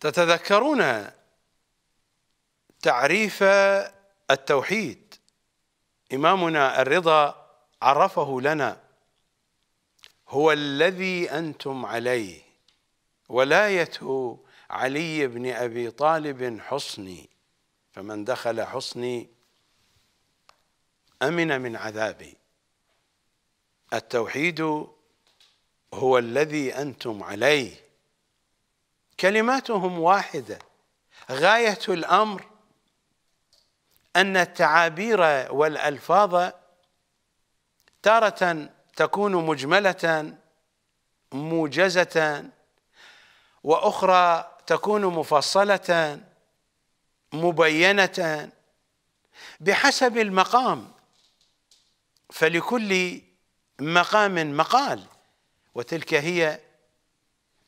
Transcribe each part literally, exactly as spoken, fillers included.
تتذكرون تعريف التوحيد، إمامنا الرضا عرفه لنا، هو الذي أنتم عليه، ولاية علي بن أبي طالب حصني، فمن دخل حصني أمن من عذابي. التوحيد هو الذي أنتم عليه، كلماتهم واحدة، غاية الأمر أن التعابير والألفاظ تارة تكون مجملة موجزة وأخرى تكون مفصلة مبينة بحسب المقام، فلكل مقام مقال، وتلك هي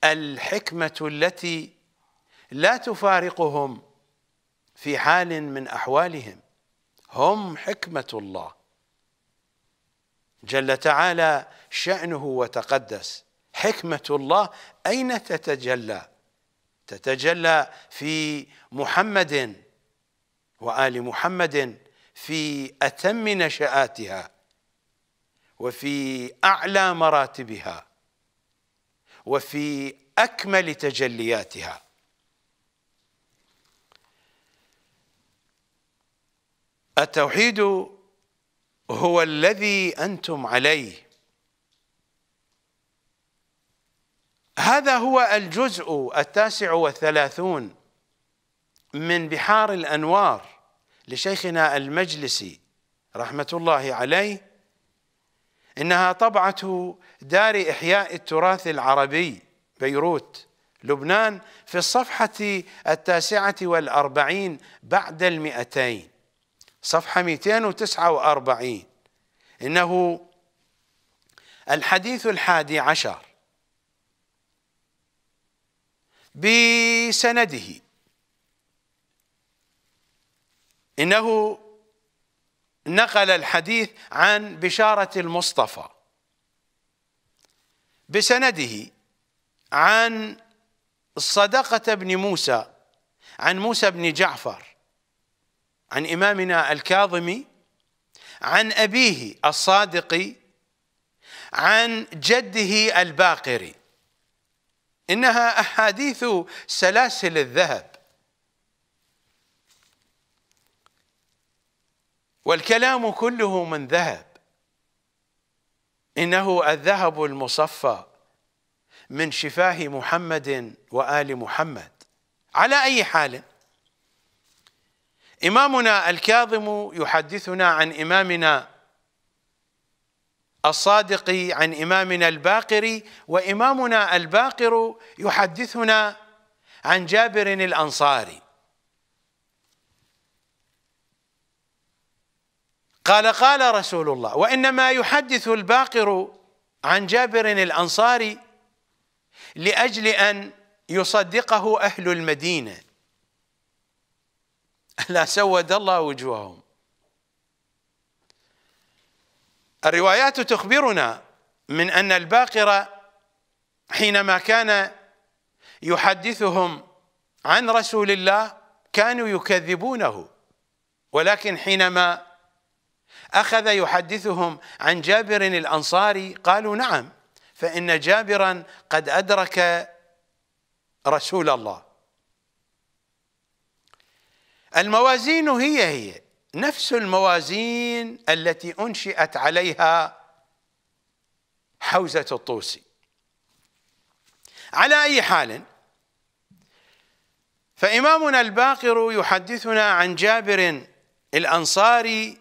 الحكمة التي لا تفارقهم في حال من أحوالهم، هم حكمة الله جل تعالى شأنه وتقدس. حكمة الله أين تتجلى؟ تتجلى في محمد وآل محمد في أتم نشآتها وفي أعلى مراتبها وفي أكمل تجلياتها. التوحيد هو الذي أنتم عليه، هذا هو الجزء التاسع والثلاثون من بحار الأنوار لشيخنا المجلسي رحمة الله عليه، إنها طبعة دار إحياء التراث العربي بيروت لبنان في الصفحة التاسعة والأربعين بعد المئتين، صفحة مئتين وتسعة وأربعين. إنه الحديث الحادي عشر بسنده. إنه نقل الحديث عن بشارة المصطفى بسنده عن الصدقة بن موسى، عن موسى بن جعفر، عن إمامنا الكاظم، عن أبيه الصادق، عن جده الباقري. إنها أحاديث سلاسل الذهب، والكلام كله من ذهب، إنه الذهب المصفى من شفاه محمد وآل محمد. على أي حال، إمامنا الكاظم يحدثنا عن إمامنا الصادق، عن إمامنا الباقر، وإمامنا الباقر يحدثنا عن جابر الأنصاري قال قال رسول الله. وإنما يحدث الباقر عن جابر الأنصاري لأجل أن يصدقه أهل المدينة، لا سود الله وجوههم. الروايات تخبرنا من أن الباقر حينما كان يحدثهم عن رسول الله كانوا يكذبونه، ولكن حينما أخذ يحدثهم عن جابر الأنصاري قالوا نعم، فإن جابرا قد أدرك رسول الله. الموازين هي هي نفس الموازين التي أنشئت عليها حوزة الطوسي. على أي حال، فإمامنا الباقر يحدثنا عن جابر الأنصاري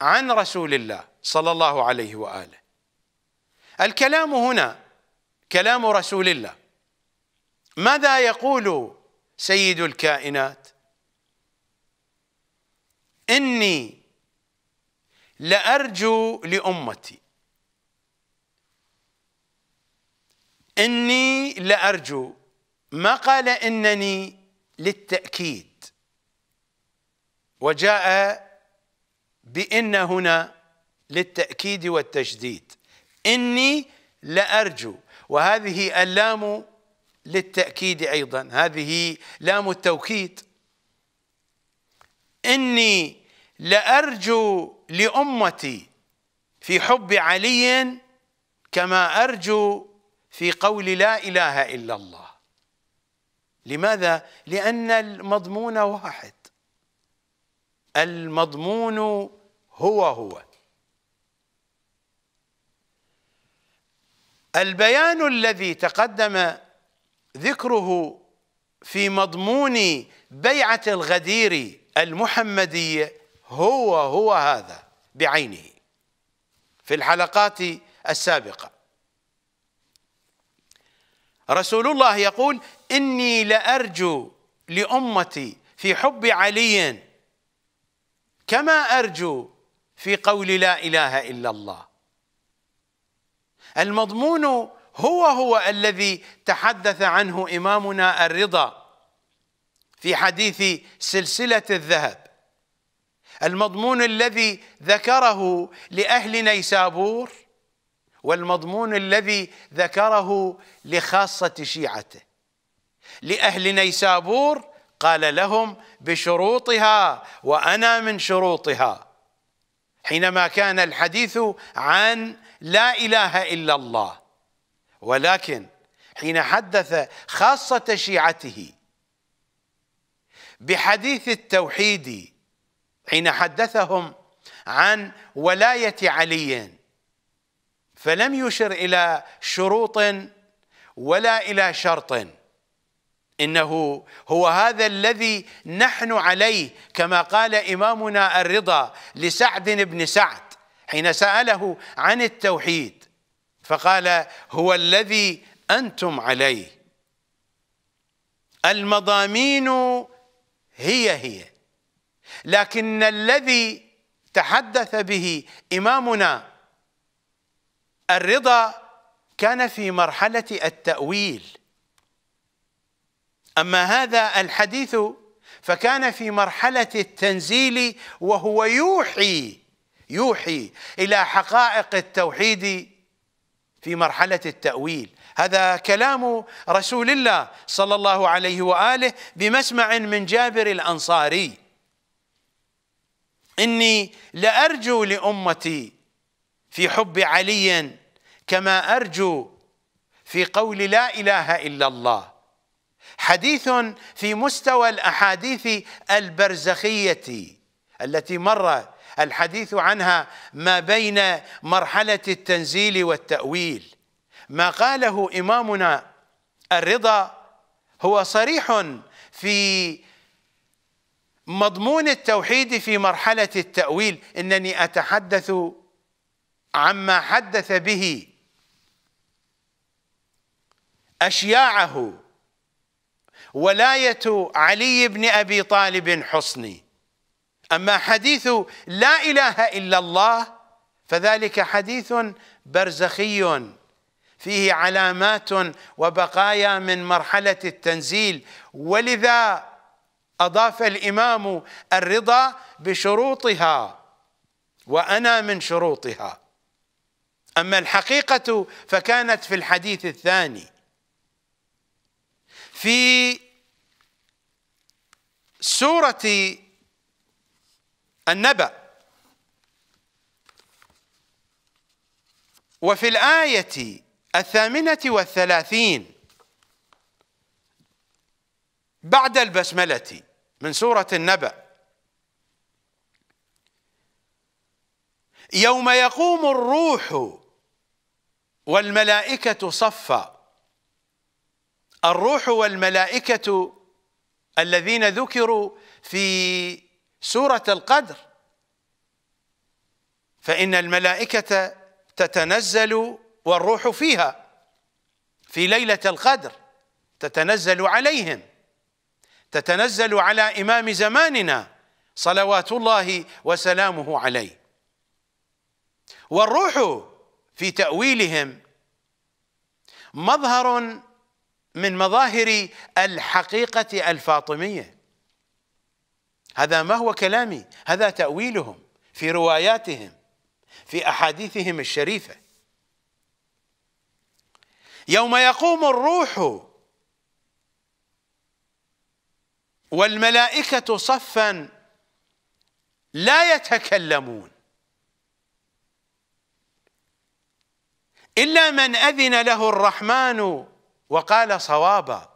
عن رسول الله صلى الله عليه وآله. الكلام هنا كلام رسول الله، ماذا يقول سيد الكائنات؟ إني لأرجو لأمتي، إني لأرجو، ما قال إنني للتأكيد، وجاء بإن هنا للتأكيد والتشديد، إني لأرجو، وهذه اللام للتأكيد أيضا، هذه لام التوكيد. إني لأرجو لأمتي في حب علي كما أرجو في قول لا إله إلا الله. لماذا؟ لأن المضمون واحد، المضمون هو هو. البيان الذي تقدم ذكره في مضمون بيعة الغدير المحمدية هو هو هذا بعينه في الحلقات السابقة. رسول الله يقول إني لأرجو لأمتي في حب علي كما أرجو في قول لا إله إلا الله. المضمون هو هو الذي تحدث عنه إمامنا الرضا في حديث سلسلة الذهب، المضمون الذي ذكره لأهل نيسابور، والمضمون الذي ذكره لخاصة شيعته. لأهل نيسابور قال لهم بشروطها وأنا من شروطها، حينما كان الحديث عن لا إله إلا الله، ولكن حين حدث خاصة شيعته بحديث التوحيد، حين حدثهم عن ولاية علي فلم يشر إلى شروط ولا إلى شرط، إنه هو هذا الذي نحن عليه، كما قال إمامنا الرضا لسعد بن سعد حين سأله عن التوحيد فقال هو الذي أنتم عليه. المضامين هي هي، لكن الذي تحدث به إمامنا الرضا كان في مرحلة التأويل، أما هذا الحديث فكان في مرحلة التنزيل وهو يوحي يوحي إلى حقائق التوحيد في مرحلة التأويل. هذا كلام رسول الله صلى الله عليه وآله بمسمع من جابر الأنصاري. إني لأرجو لأمتي في حب علي كما أرجو في قول لا إله إلا الله، حديث في مستوى الأحاديث البرزخية التي مر الحديث عنها ما بين مرحلة التنزيل والتأويل. ما قاله إمامنا الرضا هو صريح في مضمون التوحيد في مرحلة التأويل. إنني أتحدث عما حدث به أشياعه ولاية علي بن أبي طالب حصني، أما حديث لا إله إلا الله فذلك حديث برزخي فيه علامات وبقايا من مرحلة التنزيل. ولذا أضاف الإمام الرضا بشروطها وأنا من شروطها، أما الحقيقة فكانت في الحديث الثاني في سورة النبأ، وفي الآية الثامنة والثلاثين بعد البسملة من سورة النبأ: يوم يقوم الروح والملائكة صفا. الروح والملائكة الذين ذكروا في سورة القدر، فإن الملائكة تتنزل والروح فيها في ليلة القدر، تتنزل عليهم، تتنزل على إمام زماننا صلوات الله وسلامه عليه. والروح في تأويلهم مظهر من مظاهر الحقيقة الفاطمية. هذا ما هو كلامي، هذا تأويلهم في رواياتهم في أحاديثهم الشريفة. يوم يقوم الروح والملائكة صفا لا يتكلمون إلا من أذن له الرحمن وقال صوابا.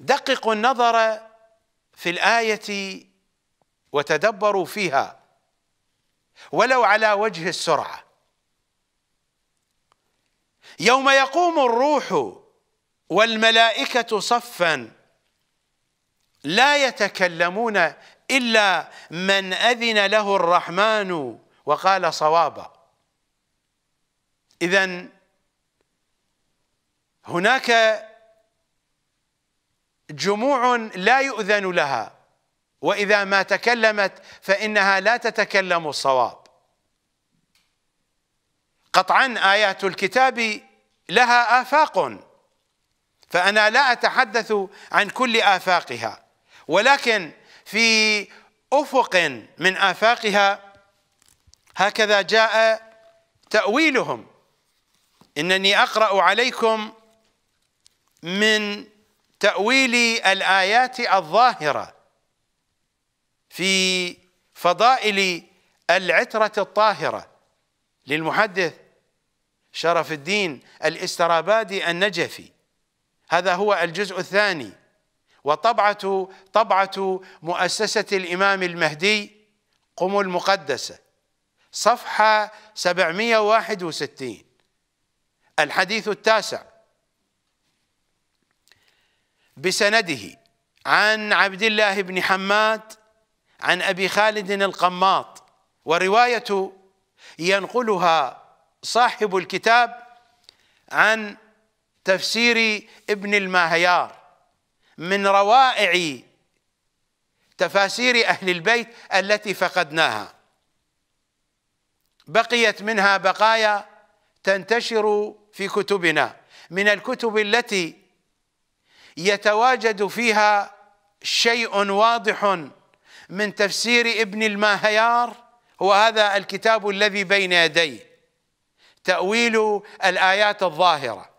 دققوا النظر في الآية وتدبروا فيها ولو على وجه السرعة. يوم يقوم الروح والملائكة صفا لا يتكلمون إلا من أذن له الرحمن وقال صوابا. إذن هناك جموع لا يؤذن لها، وإذا ما تكلمت فإنها لا تتكلم الصواب قطعا. آيات الكتاب لها آفاق، فأنا لا أتحدث عن كل آفاقها، ولكن في أفق من آفاقها هكذا جاء تأويلهم. إنني أقرأ عليكم من تأويل الآيات الظاهرة في فضائل العترة الطاهرة للمحدث شرف الدين الاسترابادي النجفي. هذا هو الجزء الثاني، وطبعة طبعة مؤسسة الإمام المهدي قم المقدسة، صفحة سبعمئة وواحد وستين، الحديث التاسع بسنده عن عبد الله بن حماد عن أبي خالد القماط، ورواية ينقلها صاحب الكتاب عن تفسير ابن الماهيار من روائع تفاسير أهل البيت التي فقدناها، بقيت منها بقايا تنتشر في كتبنا من الكتب التي يتواجد فيها شيء واضح من تفسير ابن الماهيار. هو هذا الكتاب الذي بين يديه، تأويل الآيات الظاهرة.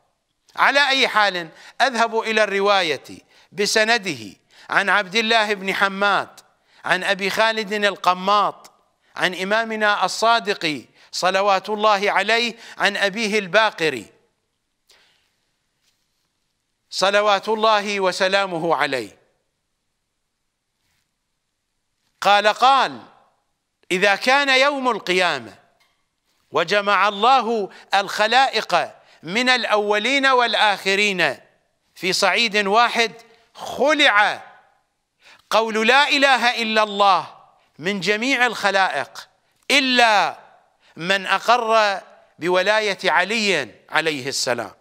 على أي حال، أذهب إلى الرواية بسنده عن عبد الله بن حماد عن أبي خالد القماط عن إمامنا الصادق صلوات الله عليه عن أبيه الباقري صلوات الله وسلامه عليه قال قال إذا كان يوم القيامة وجمع الله الخلائق من الأولين والآخرين في صعيد واحد، خلع قول لا إله إلا الله من جميع الخلائق إلا من أقر بولاية علي عليه السلام،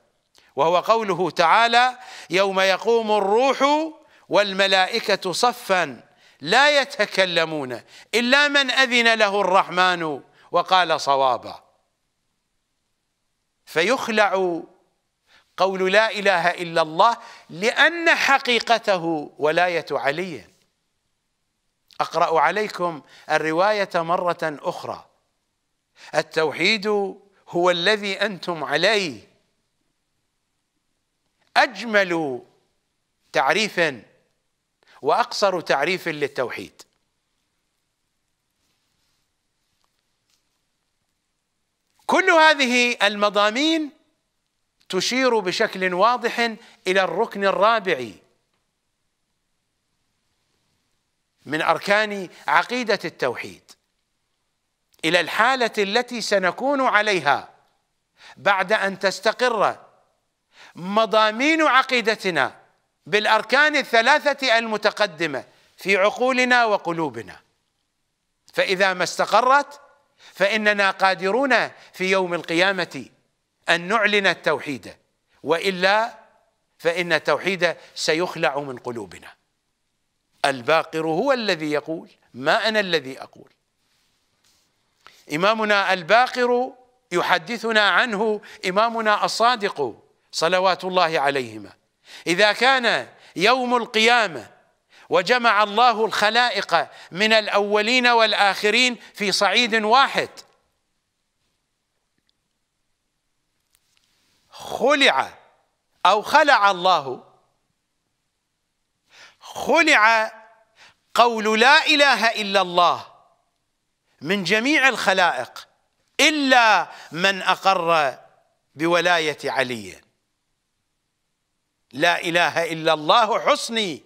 وهو قوله تعالى يوم يقوم الروح والملائكة صفا لا يتكلمون إلا من أذن له الرحمن وقال صوابا. فيخلع قول لا إله إلا الله لأن حقيقته ولاية علي. أقرأ عليكم الرواية مرة أخرى: التوحيد هو الذي أنتم عليه. أجمل تعريف وأقصر تعريف للتوحيد. كل هذه المضامين تشير بشكل واضح إلى الركن الرابع من أركان عقيدة التوحيد، إلى الحالة التي سنكون عليها بعد أن تستقر مضامين عقيدتنا بالأركان الثلاثة المتقدمة في عقولنا وقلوبنا. فإذا ما استقرت فإننا قادرون في يوم القيامة أن نعلن التوحيد، وإلا فإن التوحيد سيخلع من قلوبنا. الباقر هو الذي يقول، ما أنا الذي أقول. إمامنا الباقر يحدثنا عنه إمامنا الصادق صلوات الله عليهما: إذا كان يوم القيامة وجمع الله الخلائق من الأولين والآخرين في صعيد واحد، خلع أو خلع الله خلع قول لا إله إلا الله من جميع الخلائق إلا من أقر بولاية علي. لا إله إلا الله حصني،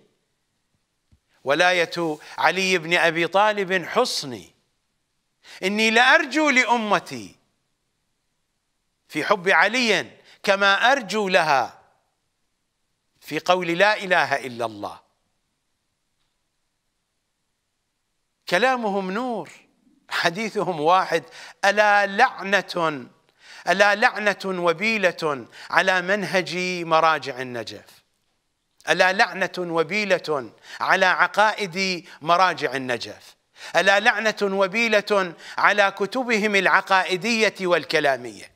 ولاية علي بن أبي طالب حصني، إني لأرجو لأمتي في حب علي كما أرجو لها في قول لا إله إلا الله. كلامهم نور، حديثهم واحد. ألا لعنة ألا لعنة وبيلة على منهج مراجع النجف، ألا لعنة وبيلة على عقائد مراجع النجف، ألا لعنة وبيلة على كتبهم العقائدية والكلامية.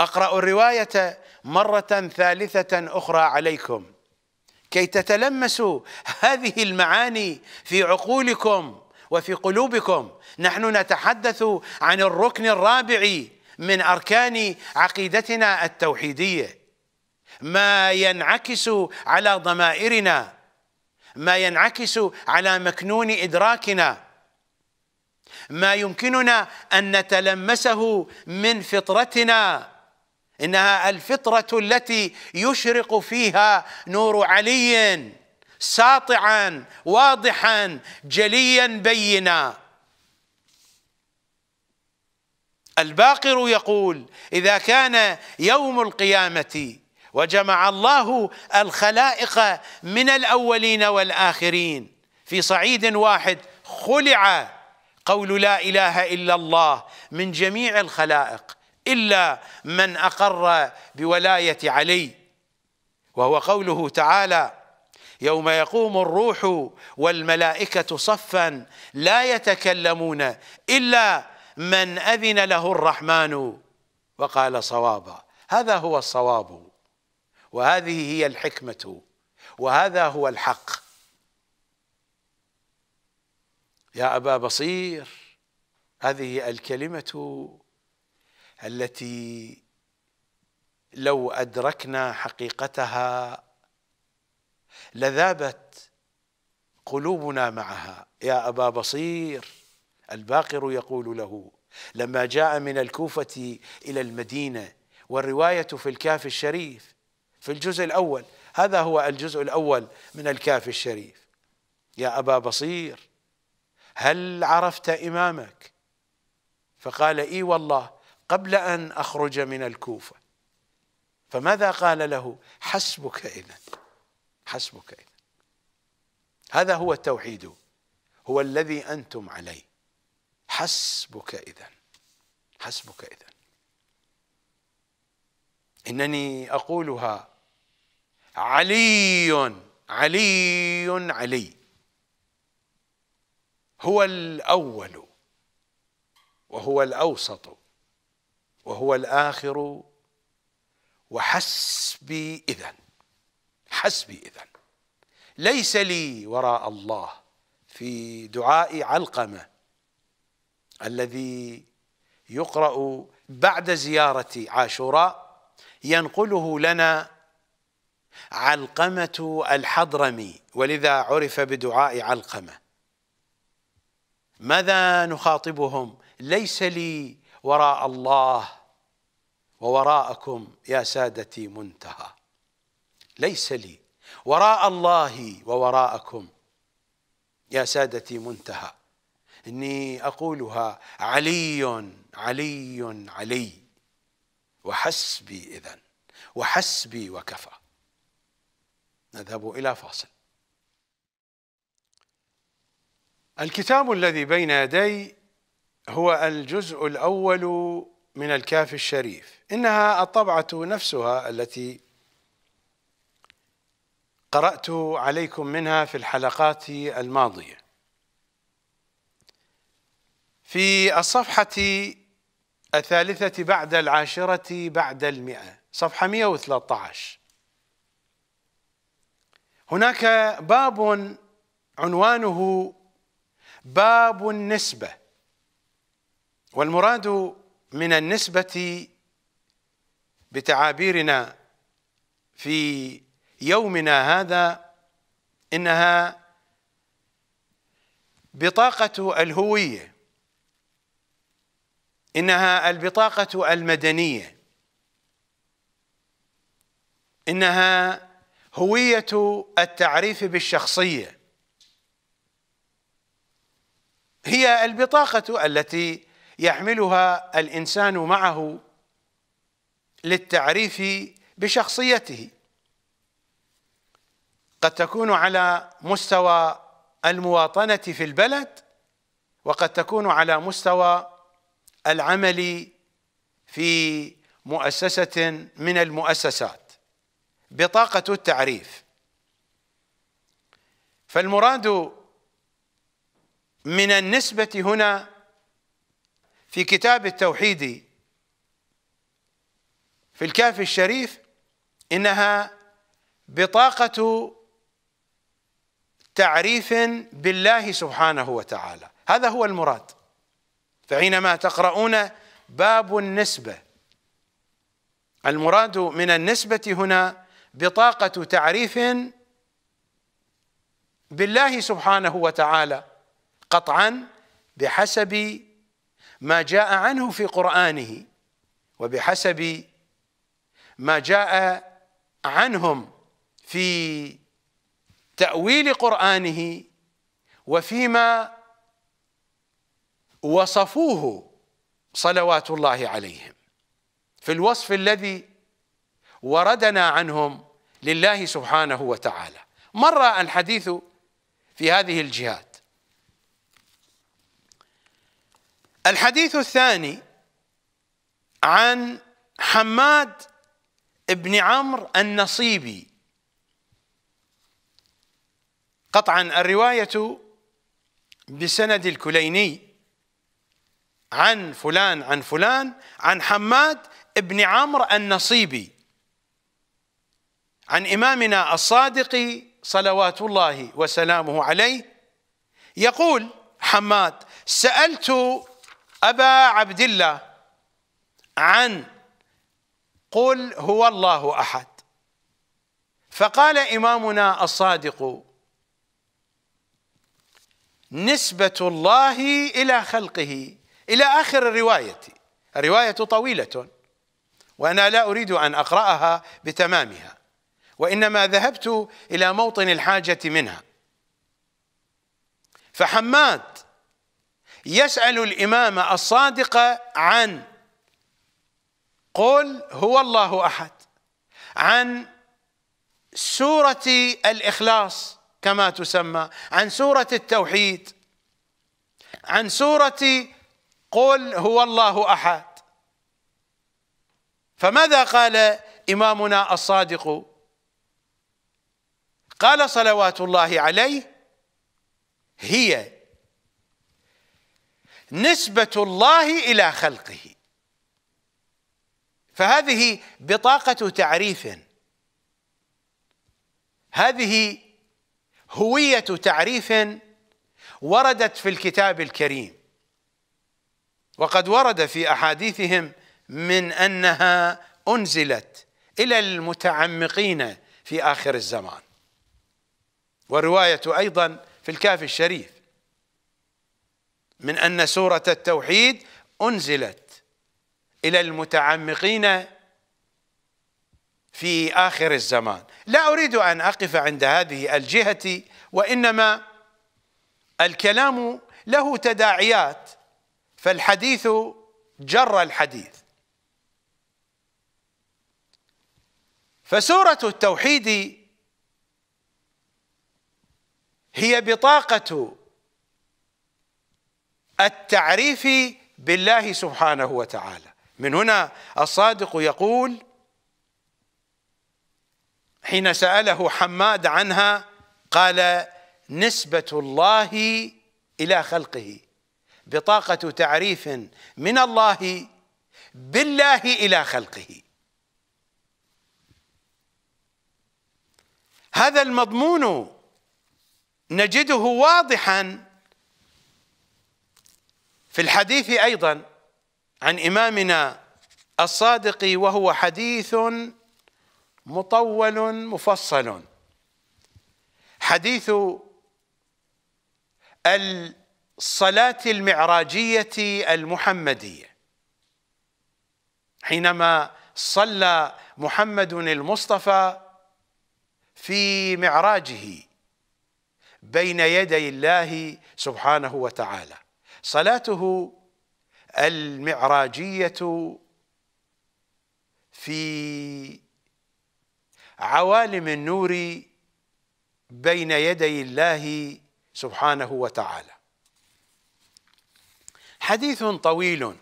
أقرأ الرواية مرة ثالثة أخرى عليكم كي تتلمسوا هذه المعاني في عقولكم وفي قلوبكم. نحن نتحدث عن الركن الرابع من أركان عقيدتنا التوحيدية، ما ينعكس على ضمائرنا، ما ينعكس على مكنون إدراكنا، ما يمكننا أن نتلمسه من فطرتنا، إنها الفطرة التي يشرق فيها نور علي ساطعا واضحا جليا بينا. الباقر يقول: إذا كان يوم القيامة وجمع الله الخلائق من الأولين والآخرين في صعيد واحد، خلع قول لا إله إلا الله من جميع الخلائق إلا من أقر بولاية علي، وهو قوله تعالى: يوم يقوم الروح والملائكة صفا لا يتكلمون إلا من أذن له الرحمن وقال صوابا. هذا هو الصواب، وهذه هي الحكمة، وهذا هو الحق. يا أبا بصير، هذه الكلمة التي لو أدركنا حقيقتها لذابت قلوبنا معها. يا أبا بصير، الباقر يقول له لما جاء من الكوفة إلى المدينة، والرواية في الكافي الشريف في الجزء الأول، هذا هو الجزء الأول من الكافي الشريف: يا أبا بصير، هل عرفت إمامك؟ فقال: إي والله، قبل أن أخرج من الكوفة. فماذا قال له؟ حسبك إذن، حسبك إذن. هذا هو التوحيد، هو الذي أنتم عليه. حسبك إذن، حسبك إذن. إنني أقولها: علي علي علي هو الأول وهو الأوسط وهو الآخر، وحسبي إذن، حسبي إذن. ليس لي وراء الله. في دعاء علقمة الذي يقرأ بعد زيارة عاشوراء ينقله لنا علقمة الحضرمي، ولذا عرف بدعاء علقمة. ماذا نخاطبهم؟ ليس لي وراء الله ووراءكم يا سادتي منتهى. ليس لي وراء الله ووراءكم يا سادتي منتهى. إني أقولها: علي علي علي وحسبي إذن، وحسبي وكفى. نذهب إلى فاصل. الكتاب الذي بين يدي هو الجزء الأول من الكافي الشريف. إنها الطبعة نفسها التي قرأت عليكم منها في الحلقات الماضية. في الصفحة الثالثة بعد العاشرة بعد المئة، صفحة مئة وثلاثة عشر، هناك باب عنوانه باب النسبة، والمراد من النسبة بتعابيرنا في يومنا هذا إنها بطاقة الهوية، إنها البطاقة المدنية، إنها هوية التعريف بالشخصية، هي البطاقة التي يحملها الإنسان معه للتعريف بشخصيته. قد تكون على مستوى المواطنة في البلد، وقد تكون على مستوى العمل في مؤسسة من المؤسسات، بطاقة التعريف. فالمراد من النسبة هنا في كتاب التوحيد في الكافي الشريف إنها بطاقة تعريف بالله سبحانه وتعالى، هذا هو المراد. فحينما تقرؤون باب النسبة، المراد من النسبة هنا بطاقة تعريف بالله سبحانه وتعالى قطعا بحسب ما جاء عنه في قرآنه وبحسب ما جاء عنهم في تأويل قرآنه وفيما وصفوه صلوات الله عليهم في الوصف الذي وردنا عنهم لله سبحانه وتعالى. مر الحديث في هذه الجهات. الحديث الثاني عن حماد بن عمرو النصيبي. قطعا الرواية بسند الكليني عن فلان عن فلان عن حماد بن عمرو النصيبي عن إمامنا الصادق صلوات الله وسلامه عليه. يقول حماد: سألت أبا عبد الله عن قل هو الله أحد، فقال إمامنا الصادق: نسبة الله إلى خلقه، إلى آخر الرواية. الرواية طويلة وأنا لا أريد أن أقرأها بتمامها، وإنما ذهبت إلى موطن الحاجة منها. فحماد يسأل الإمام الصادق عن قل هو الله أحد، عن سورة الإخلاص كما تسمى، عن سورة التوحيد، عن سورة قل هو الله أحد. فماذا قال إمامنا الصادق؟ قال صلوات الله عليه: هي نسبة الله إلى خلقه. فهذه بطاقة تعريف، هذه هوية تعريف وردت في الكتاب الكريم، وقد ورد في أحاديثهم من أنها أنزلت إلى المتعمقين في آخر الزمان، والرواية أيضا في الكافي الشريف من أن سورة التوحيد أنزلت إلى المتعمقين في آخر الزمان. لا أريد أن أقف عند هذه الجهة، وإنما الكلام له تداعيات، فالحديث جر الحديث. فسورة التوحيد هي بطاقة التعريف بالله سبحانه وتعالى. من هنا الصادق يقول حين سأله حماد عنها قال: نسبة الله إلى خلقه، بطاقة تعريف من الله بالله إلى خلقه. هذا المضمون نجده واضحا في الحديث أيضا عن إمامنا الصادق، وهو حديث مطول مفصل. حديث الصلاة المعراجية المحمدية، حينما صلى محمد المصطفى في معراجه بين يدي الله سبحانه وتعالى، صلاته المعراجية في عوالم النور بين يدي الله سبحانه وتعالى. حديث طويل،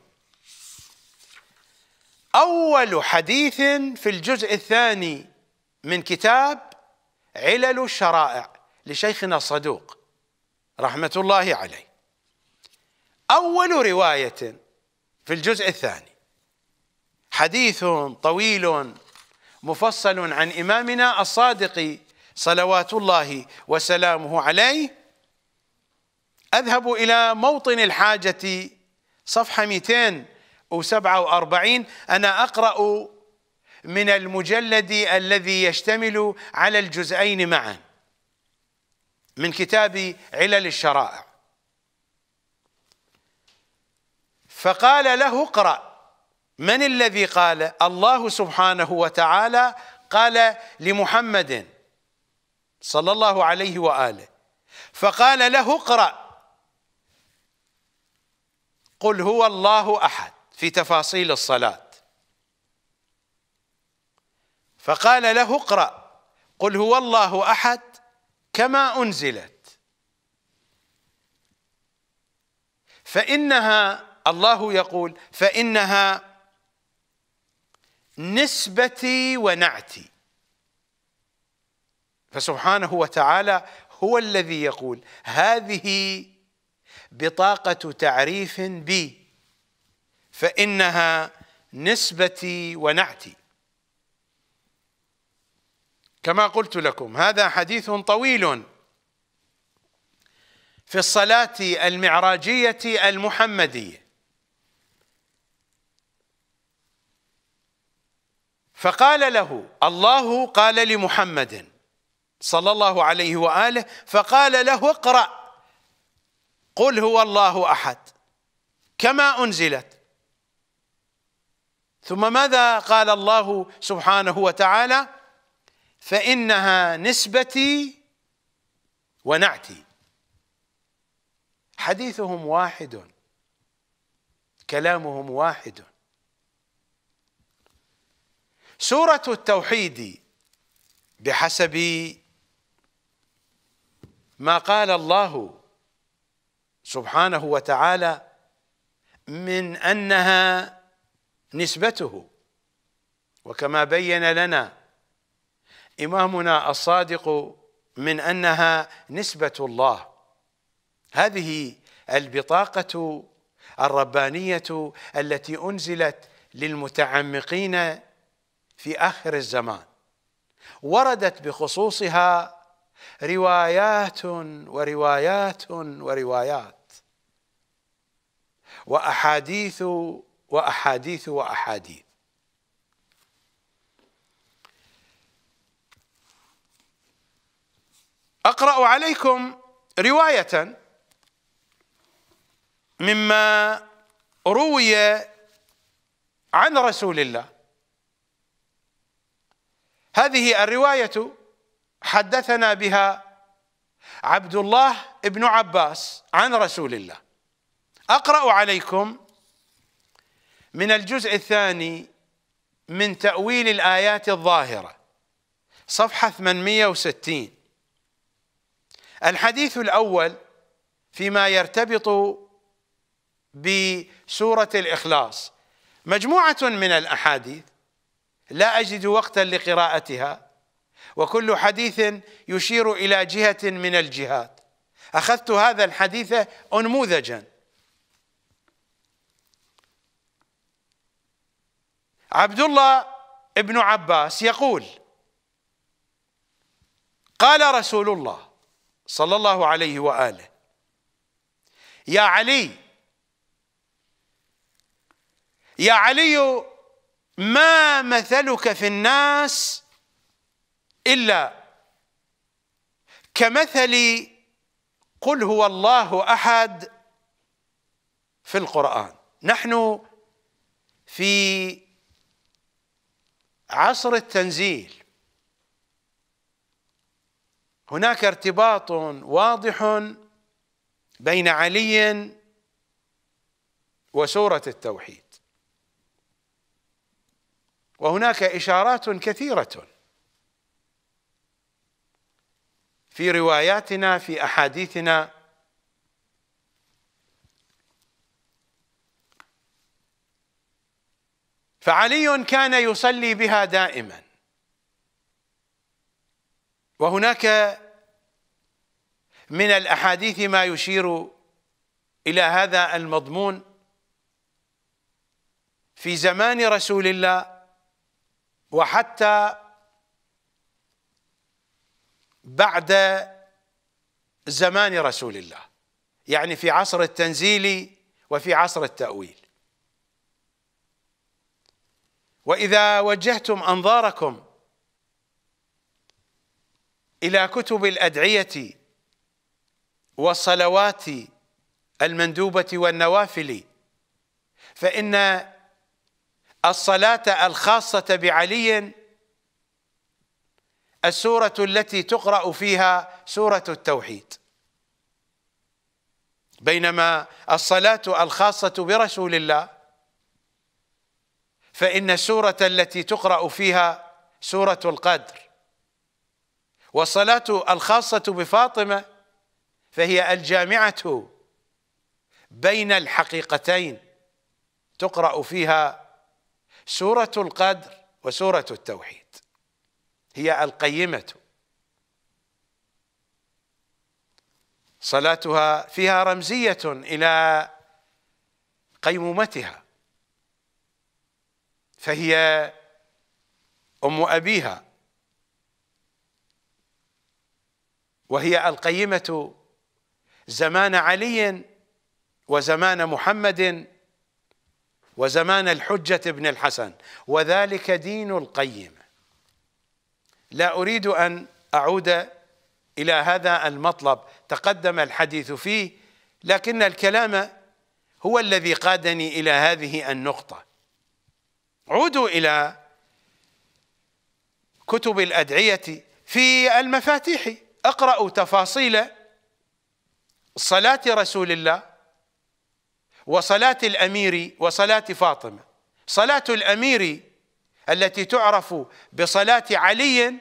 أول حديث في الجزء الثاني من كتاب علل الشرائع لشيخنا الصدوق رحمة الله عليه، أول رواية في الجزء الثاني، حديث طويل مفصل عن إمامنا الصادق صلوات الله وسلامه عليه. أذهب إلى موطن الحاجة صفحة مئتين وسبعة وأربعين، أنا أقرأ من المجلد الذي يشتمل على الجزئين معا من كتاب علل الشرائع. فقال له اقرأ. من الذي قال؟ الله سبحانه وتعالى قال لمحمد صلى الله عليه وآله، فقال له اقرأ قل هو الله أحد في تفاصيل الصلاة، فقال له اقرأ قل هو الله أحد كما أنزلت، فإنها، الله يقول فإنها نسبتي ونعتي، فسبحانه وتعالى هو الذي يقول هذه بطاقة تعريف بي، فإنها نسبتي ونعتي. كما قلت لكم هذا حديث طويل في الصلاة المعراجية المحمدية. فقال له الله، قال لمحمد صلى الله عليه وآله، فقال له اقرأ قل هو الله أحد كما أنزلت. ثم ماذا قال الله سبحانه وتعالى؟ فإنها نسبتي ونعتي. حديثهم واحد، كلامهم واحد. سورة التوحيد بحسب ما قال الله سبحانه وتعالى من أنها نسبته، وكما بين لنا إمامنا الصادق من أنها نسبة الله، هذه البطاقة الربانية التي أنزلت للمتعمقين في آخر الزمان، وردت بخصوصها روايات وروايات وروايات وأحاديث وأحاديث وأحاديث. أقرأ عليكم رواية مما روي عن رسول الله. هذه الرواية حدثنا بها عبد الله بن عباس عن رسول الله. أقرأ عليكم من الجزء الثاني من تأويل الآيات الظاهرة صفحة ثمانمئة وستين، الحديث الأول فيما يرتبط بسورة الإخلاص، مجموعة من الأحاديث لا أجد وقتا لقراءتها، وكل حديث يشير إلى جهة من الجهات، أخذت هذا الحديث أنموذجا. عبد الله بن عباس يقول قال رسول الله صلى الله عليه وآله يا علي يا علي ما مثلك في الناس إلا كمثل قل هو الله أحد في القرآن. نحن في عصر التنزيل، هناك ارتباط واضح بين علي وسورة التوحيد، وهناك إشارات كثيرة في رواياتنا في أحاديثنا فعلي كان يصلي بها دائما. وهناك من الأحاديث ما يشير إلى هذا المضمون في زمان رسول الله وحتى بعد زمان رسول الله، يعني في عصر التنزيل وفي عصر التأويل. وإذا وجهتم أنظاركم إلى كتب الأدعية والصلوات المندوبة والنوافل، فإن الصلاة الخاصة بعلي السورة التي تقرأ فيها سورة التوحيد، بينما الصلاة الخاصة برسول الله فإن السورة التي تقرأ فيها سورة القدر، والصلاة الخاصة بفاطمة فهي الجامعة بين الحقيقتين، تقرأ فيها سورة القدر وسورة التوحيد، هي القيمة، صلاتها فيها رمزية إلى قيمومتها، فهي أم أبيها وهي القيمة زمان علي وزمان محمد وزمان الحجة بن الحسن، وذلك دين القيمة. لا أريد أن أعود إلى هذا المطلب، تقدم الحديث فيه، لكن الكلام هو الذي قادني إلى هذه النقطة. عودوا إلى كتب الأدعية في المفاتيح، اقرأوا تفاصيل صلاة رسول الله وصلاة الأمير وصلاة فاطمة. صلاة الأمير التي تعرف بصلاة علي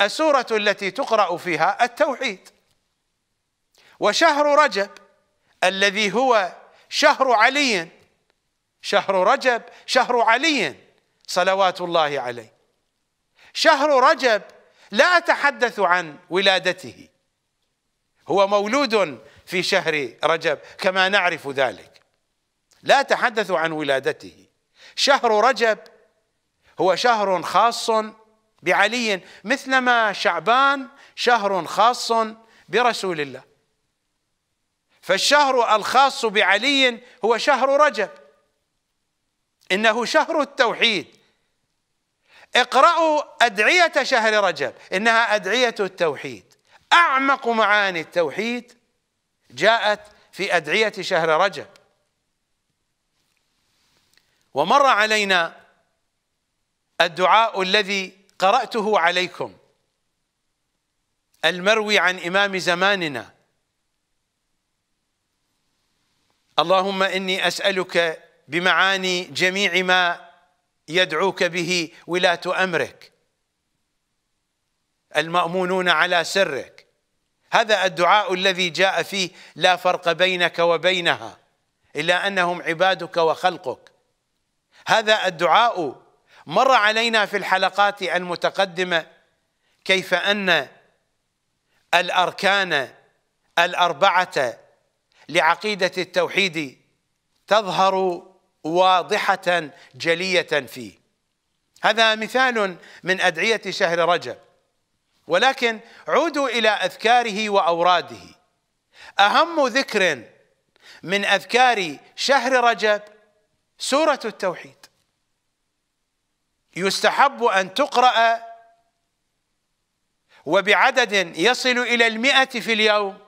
السورة التي تقرأ فيها التوحيد. وشهر رجب الذي هو شهر علي، شهر رجب شهر علي صلوات الله عليه. شهر رجب لا أتحدث عن ولادته، هو مولود في شهر رجب كما نعرف ذلك، لا أتحدث عن ولادته. شهر رجب هو شهر خاص بعلي، مثلما شعبان شهر خاص برسول الله، فالشهر الخاص بعلي هو شهر رجب، إنه شهر التوحيد. اقرأوا أدعية شهر رجب، إنها أدعية التوحيد. أعمق معاني التوحيد جاءت في أدعية شهر رجب. ومر علينا الدعاء الذي قرأته عليكم المروي عن إمام زماننا: اللهم إني أسألك بمعاني جميع ما يدعوك به ولاة أمرك المأمونون على سرك. هذا الدعاء الذي جاء فيه لا فرق بينك وبينها إلا أنهم عبادك وخلقك. هذا الدعاء مر علينا في الحلقات المتقدمة كيف أن الأركان الأربعة لعقيدة التوحيد تظهر واضحة جلية فيه. هذا مثال من أدعية شهر رجب، ولكن عودوا إلى أذكاره وأوراده. أهم ذكر من أذكار شهر رجب سورة التوحيد، يستحب أن تقرأ وبعدد يصل إلى المئة في اليوم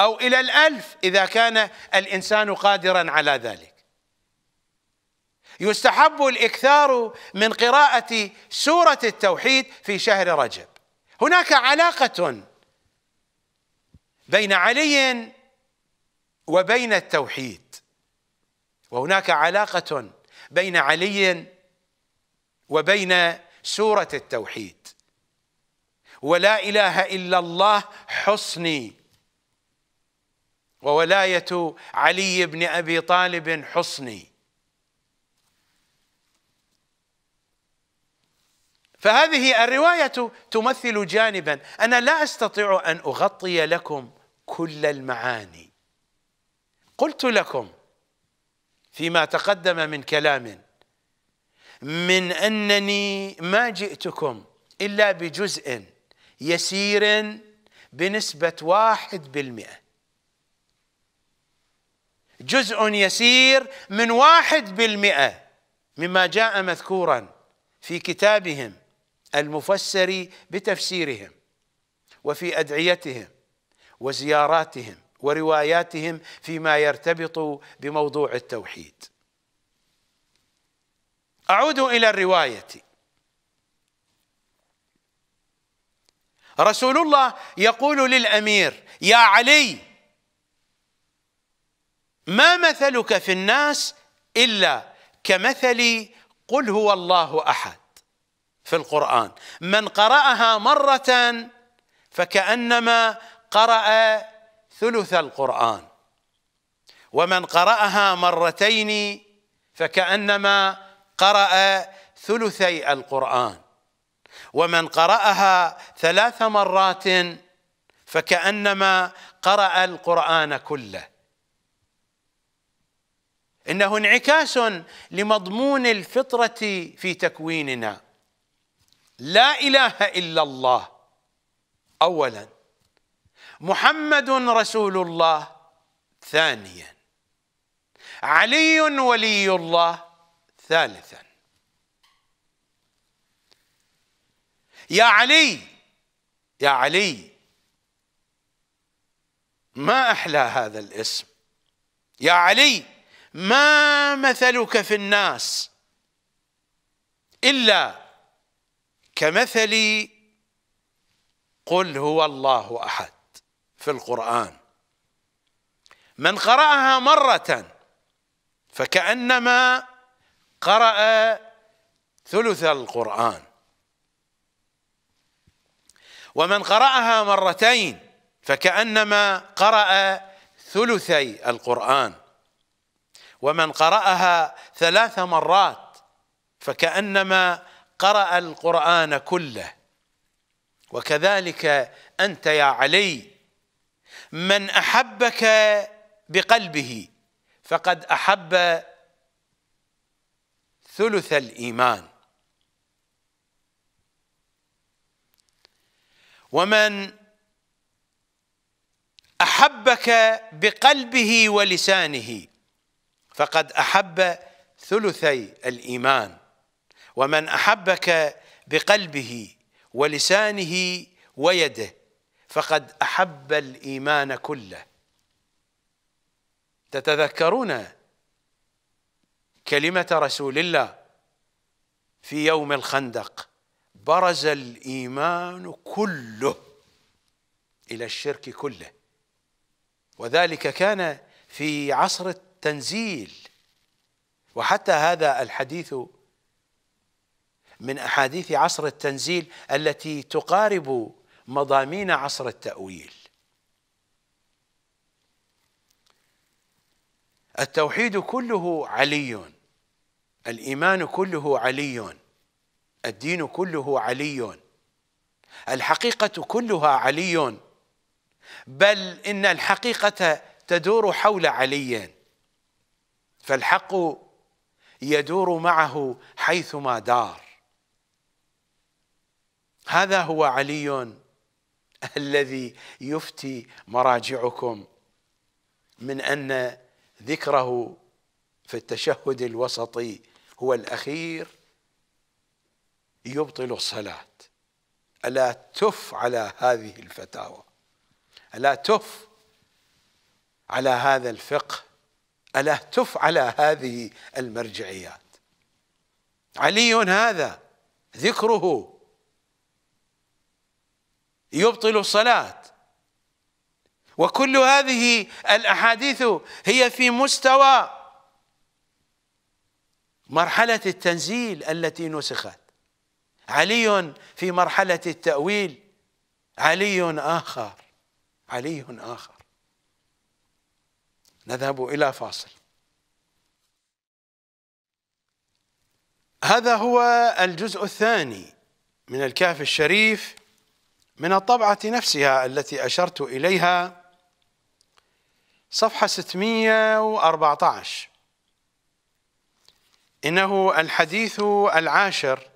أو إلى الألف إذا كان الإنسان قادرا على ذلك. يستحب الإكثار من قراءة سورة التوحيد في شهر رجب. هناك علاقة بين علي وبين التوحيد، وهناك علاقة بين علي وبين سورة التوحيد. ولا إله إلا الله حصني، وولاية علي بن أبي طالب حصني. فهذه الرواية تمثل جانبا. أنا لا أستطيع أن أغطي لكم كل المعاني، قلت لكم فيما تقدم من كلام من أنني ما جئتكم إلا بجزء يسير بنسبة واحد بالمئة، جزء يسير من واحد بالمئة مما جاء مذكورا في كتابهم المفسر بتفسيرهم وفي أدعيتهم وزياراتهم ورواياتهم فيما يرتبط بموضوع التوحيد. أعود إلى الرواية. رسول الله يقول للأمير: يا علي، ما مثلك في الناس إلا كمثل قل هو الله أحد في القرآن، من قرأها مرة فكأنما قرأ ثلث القرآن، ومن قرأها مرتين فكأنما قرأ ثلثي القرآن، ومن قرأها ثلاث مرات فكأنما قرأ القرآن كله. إنه انعكاس لمضمون الفطرة في تكويننا. لا إله إلا الله أولا، محمد رسول الله ثانيا، علي ولي الله ثالثا. يا علي، يا علي، ما أحلى هذا الاسم. يا علي، ما مثلك في الناس إلا كمثل قل هو الله أحد في القرآن، من قرأها مرة فكأنما قرأ ثلث القرآن، ومن قرأها مرتين فكأنما قرأ ثلثي القرآن، ومن قرأها ثلاث مرات فكأنما قرأ القرآن كله. وكذلك أنت يا علي، من أحبك بقلبه فقد أحب ثلث الإيمان، ومن أحبك بقلبه ولسانه فقد أحب ثلثي الإيمان، ومن أحبك بقلبه ولسانه ويده فقد أحب الإيمان كله. تتذكرون كلمة رسول الله في يوم الخندق: برز الإيمان كله إلى الشرك كله. وذلك كان في عصر التنزيل، وحتى هذا الحديث من أحاديث عصر التنزيل التي تقارب مضامين عصر التأويل. التوحيد كله علي، الإيمان كله علي، الدين كله علي، الحقيقة كلها علي، بل إن الحقيقة تدور حول علي، فالحق يدور معه حيثما دار. هذا هو علي الذي يفتي مراجعكم من أن ذكره في التشهد الوسطي هو الأخير يبطل الصلاة. ألا تف على هذه الفتاوى، ألا تف على هذا الفقه، ألا تف على هذه المرجعيات. علي هذا ذكره يبطل الصلاة، وكل هذه الأحاديث هي في مستوى مرحلة التنزيل التي نسخت. علي في مرحلة التأويل، علي آخر، علي آخر. نذهب إلى فاصل. هذا هو الجزء الثاني من الكافي الشريف من الطبعة نفسها التي أشرت إليها، صفحة ستمئة وأربعة عشر. إنه الحديث العاشر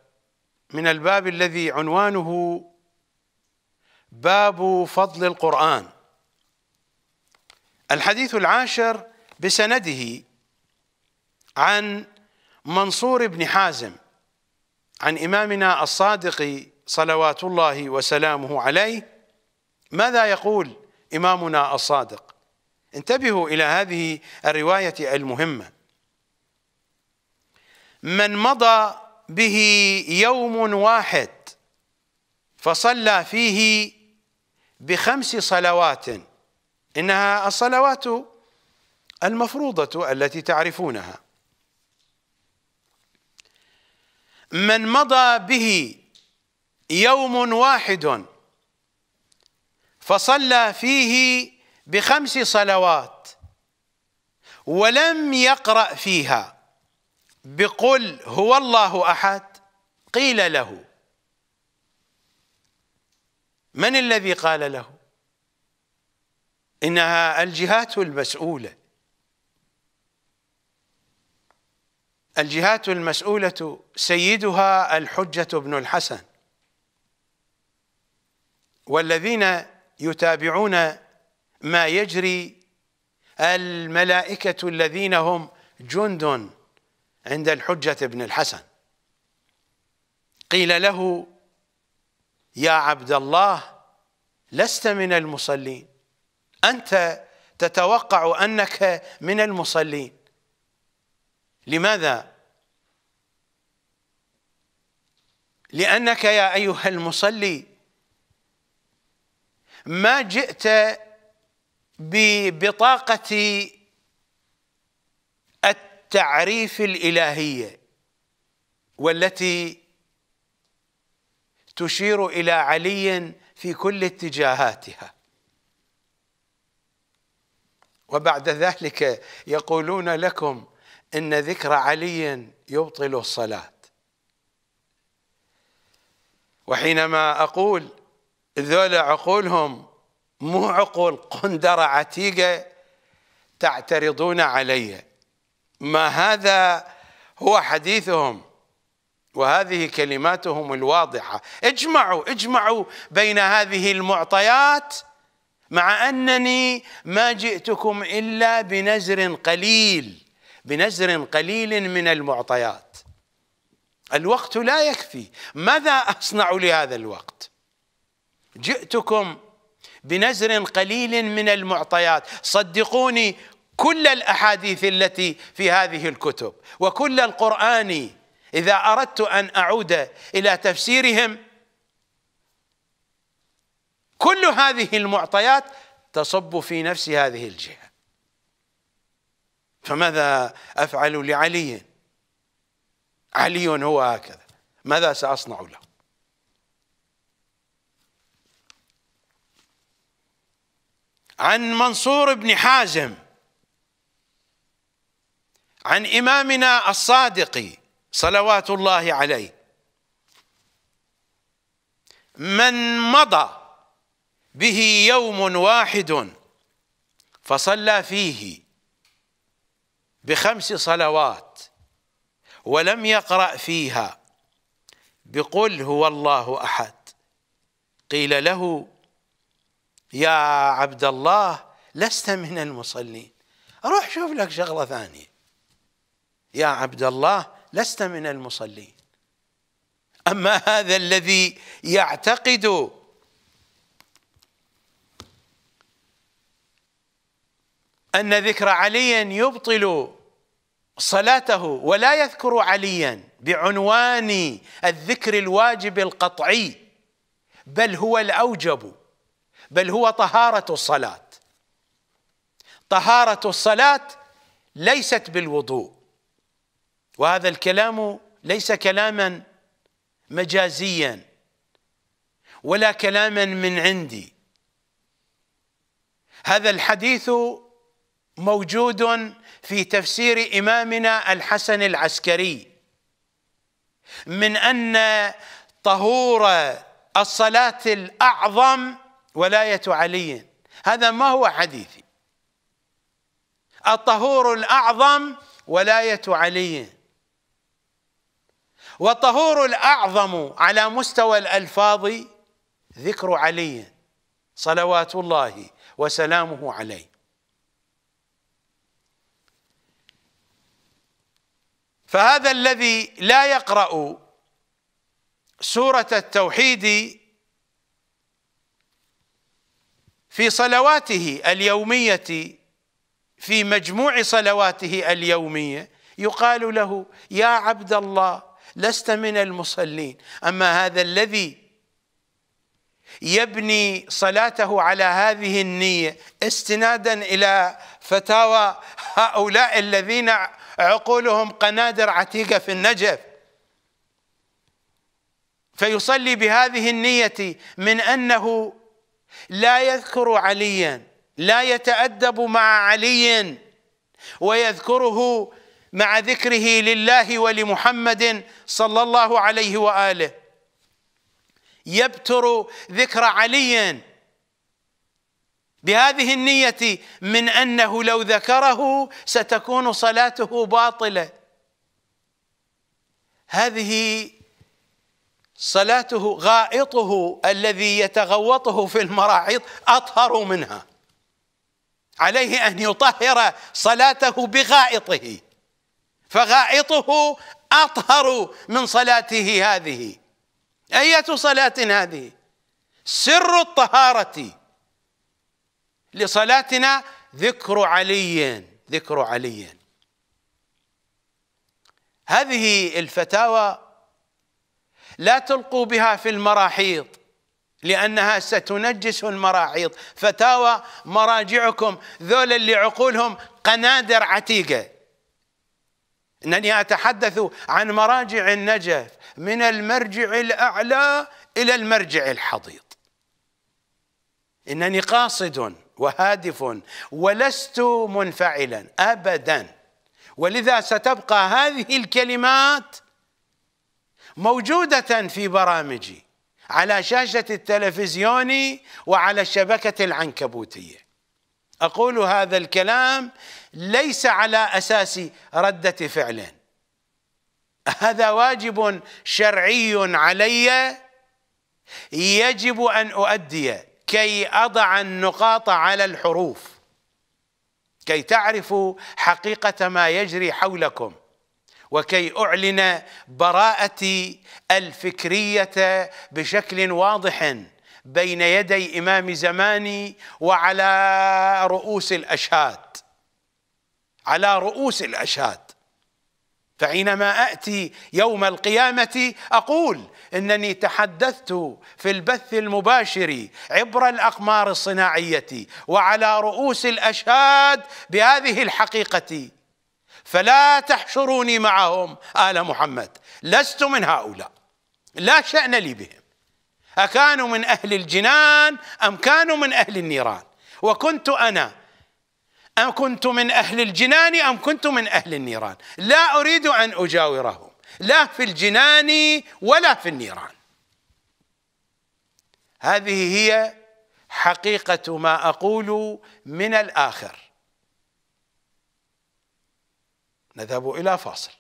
من الباب الذي عنوانه باب فضل القرآن. الحديث العاشر بسنده عن منصور بن حازم عن إمامنا الصادق صلوات الله وسلامه عليه. ماذا يقول إمامنا الصادق؟ انتبهوا إلى هذه الرواية المهمة. من مضى به يوم واحد فصلى فيه بخمس صلوات، إنها الصلوات المفروضة التي تعرفونها، من مضى به يوم واحد فصلى فيه بخمس صلوات ولم يقرأ فيها بقل هو الله أحد، قيل له، من الذي قال له؟ إنها الجهات المسؤولة، الجهات المسؤولة سيدها الحجة بن الحسن والذين يتابعون ما يجري، الملائكة الذين هم جند عند الحجة بن الحسن. قيل له يا عبد الله لست من المصلين، أنت تتوقع أنك من المصلين، لماذا؟ لأنك يا أيها المصلي ما جئت ببطاقة التعريف الإلهية والتي تشير إلى علي في كل اتجاهاتها. وبعد ذلك يقولون لكم إن ذكر علي يبطل الصلاة، وحينما أقول ذول عقولهم مو عقول قندرة عتيقة تعترضون علي، ما هذا هو حديثهم وهذه كلماتهم الواضحة. اجمعوا اجمعوا بين هذه المعطيات، مع أنني ما جئتكم إلا بنزر قليل، بنزر قليل من المعطيات. الوقت لا يكفي، ماذا أصنع لهذا الوقت؟ جئتكم بنزر قليل من المعطيات. صدقوني كل الأحاديث التي في هذه الكتب وكل القرآن إذا أردت أن أعود إلى تفسيرهم، كل هذه المعطيات تصب في نفس هذه الجهة. فماذا أفعل لعلي؟ علي هو هكذا، ماذا سأصنع له؟ عن منصور بن حازم عن إمامنا الصادق صلوات الله عليه، من مضى به يوم واحد فصلى فيه بخمس صلوات ولم يقرأ فيها بقل هو الله أحد، قيل له يا عبد الله لست من المصلين. روح شوف لك شغلة ثانية، يا عبد الله لست من المصلين، أما هذا الذي يعتقد أن ذكر عليا يبطل صلاته ولا يذكر عليا بعنوان الذكر الواجب القطعي، بل هو الأوجب، بل هو طهارة الصلاة. طهارة الصلاة ليست بالوضوء، وهذا الكلام ليس كلاما مجازيا ولا كلاما من عندي، هذا الحديث موجود في تفسير إمامنا الحسن العسكري، من أن طهور الصلاة الأعظم ولاية علي. هذا ما هو حديثي، الطهور الأعظم ولاية علي، والطهور الأعظم على مستوى الألفاظ ذكر علي صلوات الله وسلامه عليه. فهذا الذي لا يقرأ سورة التوحيد في صلواته اليومية، في مجموع صلواته اليومية، يقال له يا عبد الله لست من المصلين. أما هذا الذي يبني صلاته على هذه النية استنادا إلى فتاوى هؤلاء الذين عقولهم قنادر عتيقة في النجف، فيصلي بهذه النية من أنه لا يذكر عليا، لا يتأدب مع علي ويذكره مع ذكره لله ولمحمد صلى الله عليه وآله، يبتر ذكر علي بهذه النية من أنه لو ذكره ستكون صلاته باطلة. هذه صلاته، غائطه الذي يتغوطه في المراحيض أطهر منها، عليه أن يطهر صلاته بغائطه، فغائطه أطهر من صلاته هذه. أية صلاة هذه؟ سر الطهارة لصلاتنا ذكر علي، ذكر علي. هذه الفتاوى لا تلقوا بها في المراحيض لأنها ستنجس المراحيض، فتاوى مراجعكم ذول اللي عقولهم قنادر عتيقة. إنني أتحدث عن مراجع النجف من المرجع الأعلى إلى المرجع الحضيض، إنني قاصد وهادف ولست منفعلا أبدا، ولذا ستبقى هذه الكلمات موجودة في برامجي على شاشة التلفزيون وعلى الشبكة العنكبوتية. أقول هذا الكلام ليس على أساس ردة فعل، هذا واجب شرعي علي يجب أن أؤديه كي أضع النقاط على الحروف، كي تعرفوا حقيقة ما يجري حولكم، وكي أعلن براءتي الفكرية بشكل واضح بين يدي إمام زماني وعلى رؤوس الأشهاد، على رؤوس الأشهاد. فحينما أأتي يوم القيامة أقول إنني تحدثت في البث المباشر عبر الأقمار الصناعية وعلى رؤوس الأشهاد بهذه الحقيقة، فلا تحشروني معهم آل محمد، لست من هؤلاء، لا شأن لي بهم، أكانوا من أهل الجنان أم كانوا من أهل النيران، وكنت أنا أم كنت من أهل الجنان أم كنت من أهل النيران، لا أريد أن أجاورهم لا في الجنان ولا في النيران. هذه هي حقيقة ما أقول من الآخر. نذهب إلى فاصل.